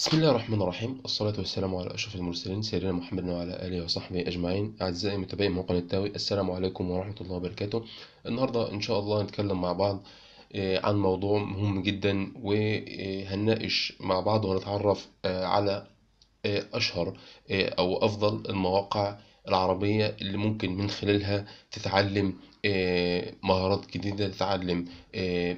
بسم الله الرحمن الرحيم، الصلاة والسلام على أشرف المرسلين سيدنا محمد وعلى آله وصحبه أجمعين. أعزائي متابعي موقع التاوي، السلام عليكم ورحمة الله وبركاته. النهاردة إن شاء الله هنتكلم مع بعض عن موضوع مهم جدا، وهنناقش مع بعض ونتعرف على أشهر أو أفضل المواقع العربية اللي ممكن من خلالها تتعلم مهارات جديدة، تتعلم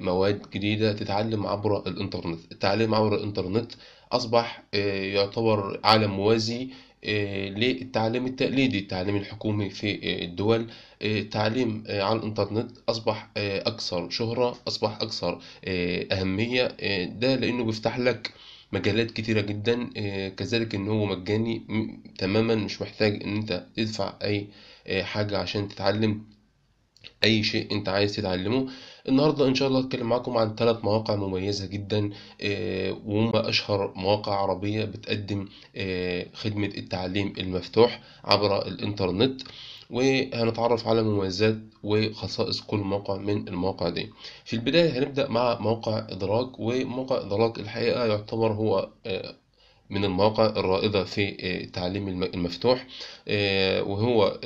مواد جديدة، تتعلم عبر الإنترنت. التعليم عبر الإنترنت أصبح يعتبر عالم موازي للتعليم التقليدي، التعليم الحكومي في الدول. التعليم على الإنترنت أصبح أكثر شهرة، أصبح أكثر أهمية، ده لأنه بيفتح لك مجالات كتيرة جدا، كذلك إن هو مجاني تماما، مش محتاج إن أنت تدفع أي حاجة عشان تتعلم اي شيء انت عايز تتعلمه. النهارده ان شاء الله هتكلم معاكم عن 3 مواقع مميزه جدا، وهم اشهر مواقع عربيه بتقدم خدمه التعليم المفتوح عبر الانترنت، وهنتعرف على مميزات وخصائص كل موقع من المواقع دي. في البدايه هنبدا مع موقع ادراك، وموقع ادراك الحقيقه يعتبر هو من المواقع الرائده في التعليم المفتوح، وهو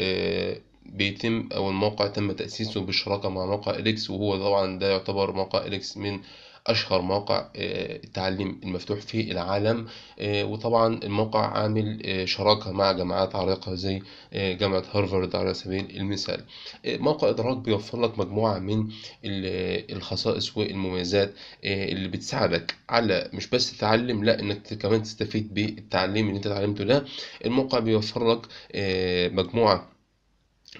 بيتم او الموقع تم تاسيسه بالشراكه مع موقع اليكس، وهو طبعا ده يعتبر موقع اليكس من اشهر مواقع التعليم المفتوح في العالم. وطبعا الموقع عامل شراكه مع جامعات عريقه زي جامعه هارفارد على سبيل المثال. موقع ادراك بيوفر لك مجموعه من الخصائص والمميزات اللي بتساعدك على مش بس تتعلم، لا انك كمان تستفيد بالتعليم اللي انت اتعلمته ده. الموقع بيوفر لك مجموعه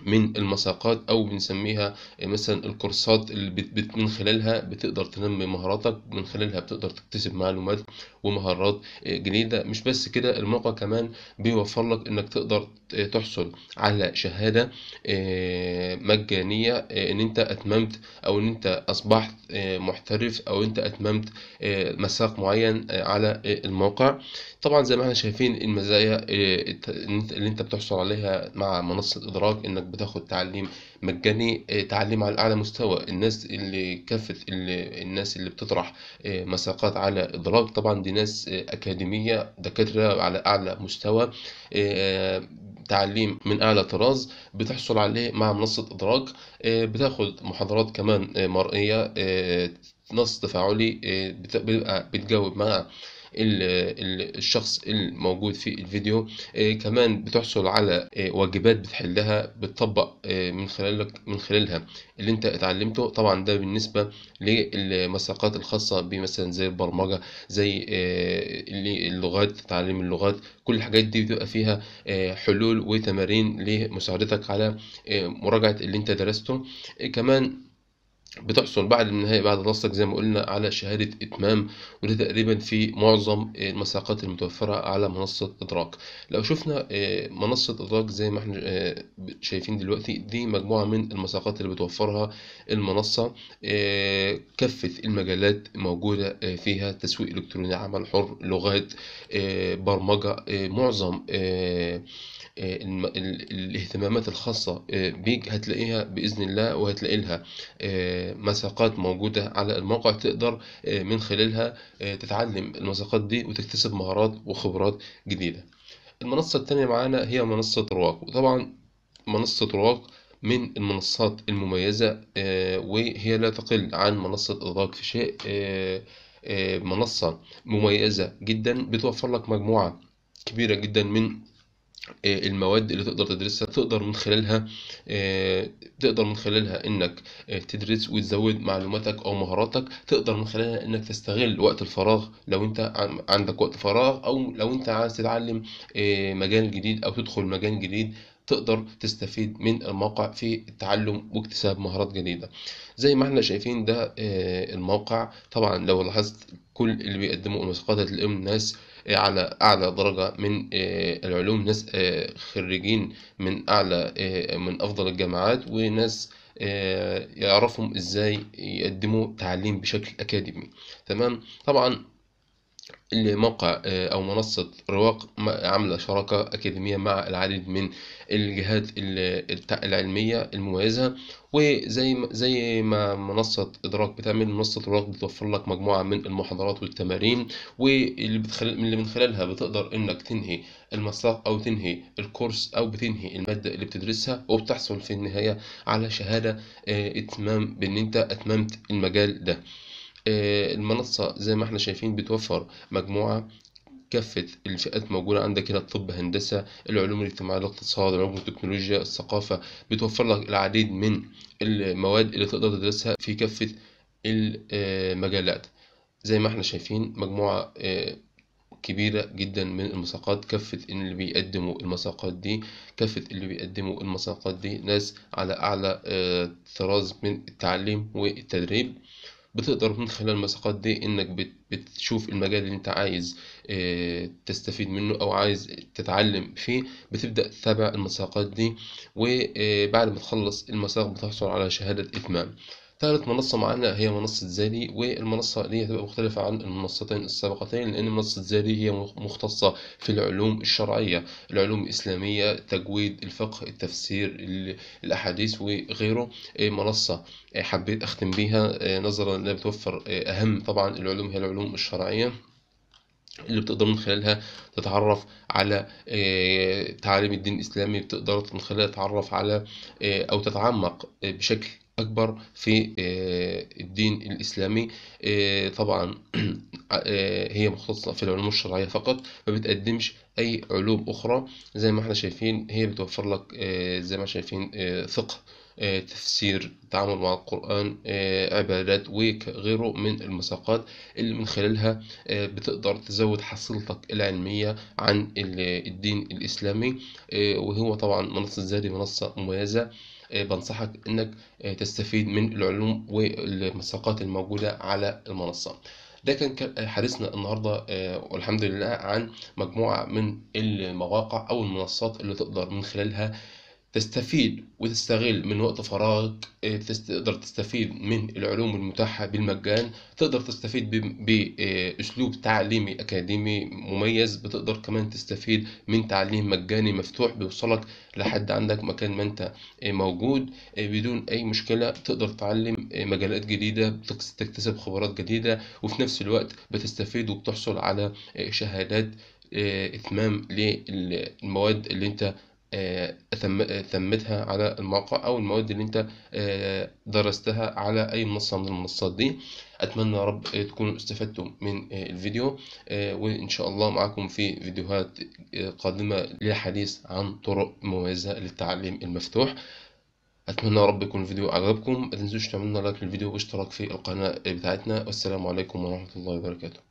من المساقات او بنسميها مثلا الكورسات اللي من خلالها بتقدر تنمي مهاراتك، من خلالها بتقدر تكتسب معلومات ومهارات جديده. مش بس كده، الموقع كمان بيوفر لك انك تقدر تحصل على شهاده مجانيه ان انت اتممت او ان انت اصبحت محترف او انت اتممت مساق معين على الموقع. طبعا زي ما احنا شايفين المزايا اللي انت بتحصل عليها مع منصه ادراك، انك بتاخد تعليم مجاني، تعليم على اعلى مستوى. الناس اللي الناس اللي بتطرح مساقات على ادراك طبعا دي ناس اكاديميه، دكاتره على اعلى مستوى، تعليم من اعلى طراز بتحصل عليه مع منصه ادراك. بتاخد محاضرات كمان مرئيه، نص تفاعلي، بتبقى بتجاوب مع الشخص الموجود في الفيديو، كمان بتحصل على واجبات بتحلها، بتطبق من خلالها اللي انت اتعلمته. طبعا ده بالنسبه للمساقات الخاصه بمثلا زي البرمجه، زي اللغات، تعليم اللغات. كل الحاجات دي بتبقى فيها حلول وتمارين لمساعدتك على مراجعه اللي انت درسته. كمان بتحصل بعد النهاية بعد دراستك زي ما قلنا على شهادة إتمام، وده تقريبا في معظم المساقات المتوفرة على منصة إدراك. لو شفنا منصة إدراك زي ما احنا شايفين دلوقتي، دي مجموعة من المساقات اللي بتوفرها المنصة، كافة المجالات موجودة فيها، تسويق إلكتروني، عمل حر، لغات، برمجة، معظم الاهتمامات الخاصة بيك هتلاقيها بإذن الله، وهتلاقي لها مساقات موجودة على الموقع تقدر من خلالها تتعلم المساقات دي وتكتسب مهارات وخبرات جديدة. المنصة الثانية معانا هي منصة رواق، وطبعا منصة رواق من المنصات المميزة، وهي لا تقل عن منصة إدراك في شيء. منصة مميزة جدا، بتوفر لك مجموعة كبيرة جدا من المواد اللي تقدر تدرسها، تقدر من خلالها انك تدرس وتزود معلوماتك او مهاراتك، تقدر من خلالها انك تستغل وقت الفراغ لو انت عندك وقت فراغ، او لو انت عايز تتعلم مجال جديد او تدخل مجال جديد تقدر تستفيد من الموقع في التعلم واكتساب مهارات جديدة. زي ما احنا شايفين ده الموقع، طبعا لو لاحظت كل اللي بيقدموا المساقات هتلاقيهم ناس على أعلى درجة من العلوم، ناس خريجين من أعلى من أفضل الجامعات، وناس يعرفهم إزاي يقدموا تعليم بشكل أكاديمي. تمام، طبعا اللي موقع أو منصة رواق عاملة شراكة أكاديمية مع العديد من الجهات العلمية المميزة، وزي ما منصة إدراك بتعمل، منصة رواق بتوفر لك مجموعة من المحاضرات والتمارين، واللي من خلالها بتقدر إنك تنهي المساق أو تنهي الكورس أو بتنهي المادة اللي بتدرسها، وبتحصل في النهاية على شهادة إتمام بإن أنت أتممت المجال ده. المنصة زي ما احنا شايفين بتوفر مجموعة كافة الفئات موجودة عندك هنا، الطب، هندسة، العلوم الاجتماعية، الاقتصاد، العلوم والتكنولوجيا، الثقافة. بتوفر لك العديد من المواد اللي تقدر تدرسها في كافة المجالات. زي ما احنا شايفين مجموعة كبيرة جدا من المساقات، كافة اللي بيقدموا المساقات دي، ناس على أعلى طراز من التعليم والتدريب. بتقدر من خلال المساقات دي انك بتشوف المجال اللي انت عايز تستفيد منه او عايز تتعلم فيه، بتبدأ تتابع المساقات دي، وبعد ما تخلص المساق بتحصل على شهادة اتمام. ثالث منصة معانا هي منصة زادي، والمنصة دي هتبقى مختلفة عن المنصتين السابقتين، لأن منصة زادي هي مختصة في العلوم الشرعية، العلوم الإسلامية، التجويد، الفقه، التفسير، الأحاديث وغيره. منصة حبيت أختم بيها نظرا أنها بتوفر أهم طبعا العلوم، هي العلوم الشرعية، اللي بتقدر من خلالها تتعرف على تعاليم الدين الإسلامي، بتقدر من خلالها تتعرف على أو تتعمق بشكل أكبر في الدين الإسلامي. طبعا هي مختصة في العلوم الشرعية فقط، ما بتقدمش أي علوم أخرى. زي ما احنا شايفين هي بتوفر لك زي ما شايفين فقه، تفسير، التعامل مع القرآن، عبادات وغيره من المساقات، اللي من خلالها بتقدر تزود حصيلتك العلمية عن الدين الإسلامي. وهو طبعا منصة زادي منصة مميزة، بنصحك انك تستفيد من العلوم والمساقات الموجودة على المنصة. ده كان حديثنا النهاردة والحمد لله عن مجموعة من المواقع او المنصات اللي تقدر من خلالها تستفيد وتستغل من وقت فراغك، تقدر تستفيد من العلوم المتاحة بالمجان، تقدر تستفيد بأسلوب تعليمي أكاديمي مميز، بتقدر كمان تستفيد من تعليم مجاني مفتوح بيوصلك لحد عندك مكان ما أنت موجود بدون أي مشكلة، تقدر تتعلم مجالات جديدة، تكتسب خبرات جديدة، وفي نفس الوقت بتستفيد وبتحصل على شهادات إتمام للمواد اللي أنت ثمتها على الموقع، او المواد اللي انت درستها على اي منصة من المنصات دي. اتمنى يا رب تكونوا استفدتم من الفيديو، وان شاء الله معاكم في فيديوهات قادمة للحديث عن طرق مميزة للتعليم المفتوح. اتمنى يا رب يكون الفيديو عجبكم، ما تنسوش تعملوا لايك للفيديو واشتراك في القناة بتاعتنا، والسلام عليكم ورحمة الله وبركاته.